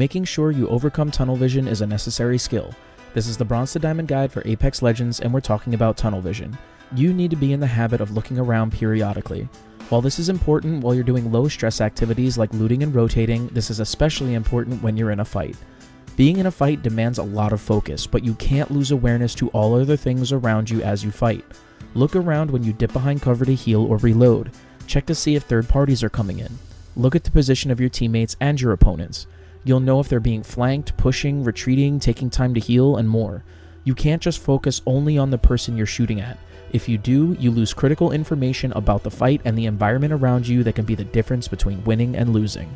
Making sure you overcome tunnel vision is a necessary skill. This is the Bronze to Diamond guide for Apex Legends, and we're talking about tunnel vision. You need to be in the habit of looking around periodically. While this is important while you're doing low-stress activities like looting and rotating, this is especially important when you're in a fight. Being in a fight demands a lot of focus, but you can't lose awareness to all other things around you as you fight. Look around when you dip behind cover to heal or reload. Check to see if third parties are coming in. Look at the position of your teammates and your opponents. You'll know if they're being flanked, pushing, retreating, taking time to heal, and more. You can't just focus only on the person you're shooting at. If you do, you lose critical information about the fight and the environment around you that can be the difference between winning and losing.